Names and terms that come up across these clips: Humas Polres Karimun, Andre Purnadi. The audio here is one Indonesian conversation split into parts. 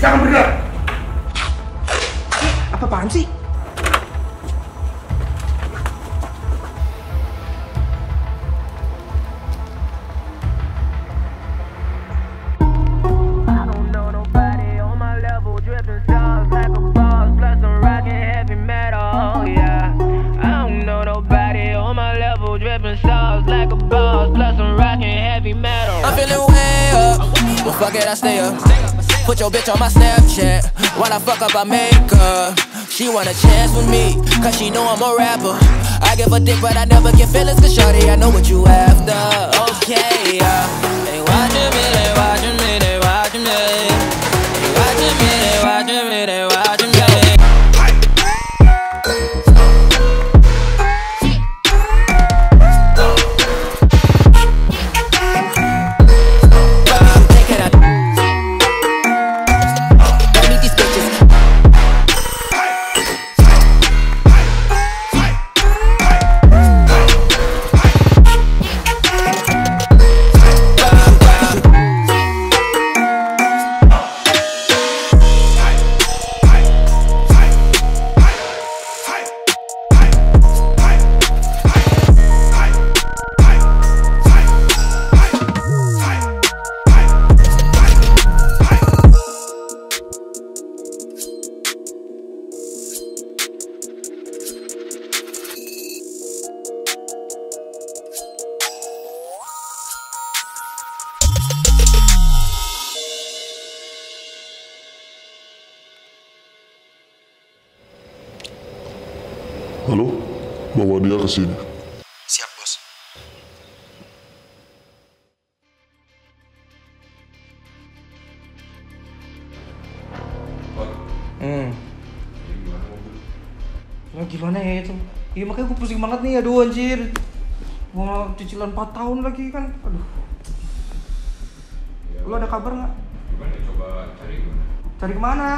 Jangan bergerak. Apa-apaan sih? I'm feeling way up, well fuck it, I stay up. Put your bitch on my Snapchat, while I fuck up I make up. She want a chance with me, cause she know I'm a rapper. I give a dick but I never get feelings, cause shawty I know what you after. Okay, they watchin' me, they watchin' me, they watchin' me. They watchin' me, they watchin' me, they watchin' me. Halo, bawa dia ke sini. Siap, Bos. Nah, gimana ya itu? Iya makanya gue pusing banget nih, aduh anjir. Mau cicilan 4 tahun lagi kan, aduh. Ya, lu ada kabar nggak? Gimana, coba cari kemana? Cari kemana?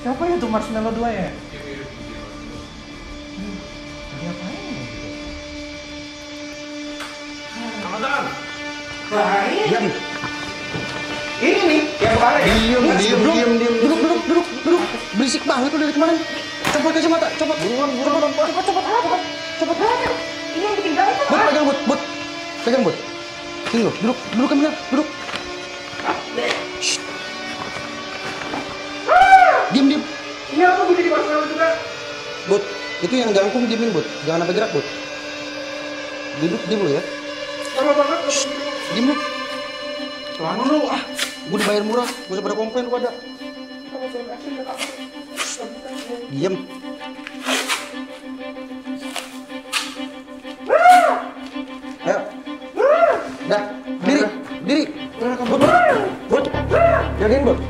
Siapa ya tuh Marshmallow 2 ya? Lagi apain ya gitu? Teman-teman! Diam! Ini nih, yang kemarin ya? Diam, duduk! Berisik banget tuh dari kemarin! Copot kacamata, copot! Copot apa? Ini yang bikin gampang! Bud, pegang Bud! Pegang Bud! Sini loh, duduk kan bener, duduk! Diam. Iya, aku jadi masalah juga. Bud, itu yang jangkung diemin, Bud. Jangan sampai gerak, Bud. Duduk diam lu ya. Lama banget lu. Diam lu. Lama lu ah. Gua dibayar murah, gua usah pada komplain lu pada. Diam. Ayo. Dah, diri. Bud. Jagain, Bud.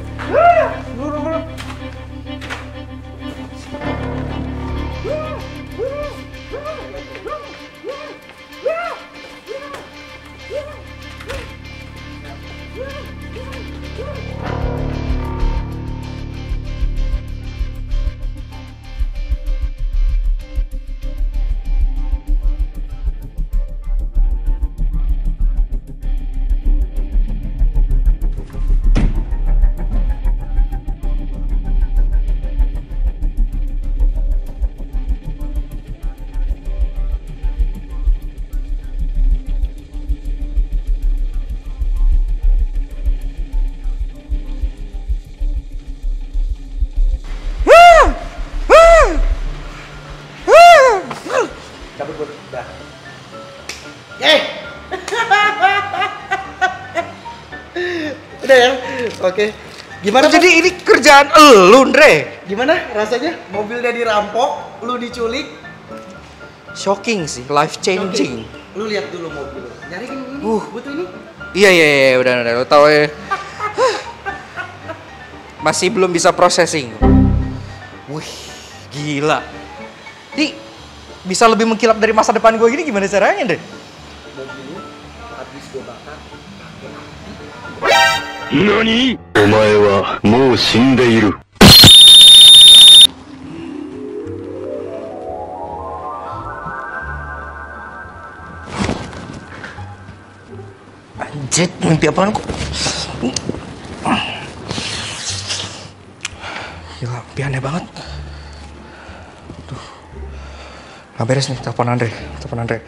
Udah ya? Oke. Gimana jadi ini kerjaan elu, Andre? Gimana rasanya? Mobilnya dirampok, lu diculik. Shocking sih, life changing. Shocking. Lu lihat dulu mobil. Nyariin ini. Butuh ini. Iya, udah lu tahu ya. Masih belum bisa processing. Wih, gila. Nih, bisa lebih mengkilap dari masa depan gue gini, gimana caranya, Andre? Mobilnya habis gue bakar. Nani? Omae wa mou shindeiru. Anjir, mimpi apaan kok? Gila, mimpi aneh banget. Aduh. Gak beres nih, telepon Andre. Telepon Andre.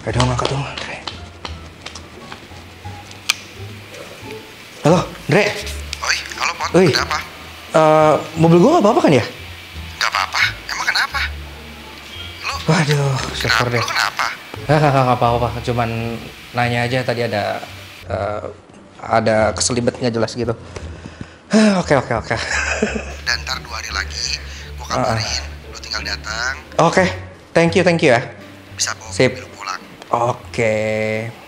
Ada orang angkat dong, Andre. Halo, Andre. Oi, halo Pon, ada apa? Mobil gue gak apa-apa kan ya? Gak apa-apa, emang kenapa? Lu? Waduh, syukur deh. Lu kenapa? Gak apa-apa, cuman nanya aja tadi ada keselibet gak jelas gitu. Oke. Dan ntar 2 hari lagi, gue kabarin, lu tinggal datang. Oke, thank you ya. Bisa bawa mobil pulang. Oke.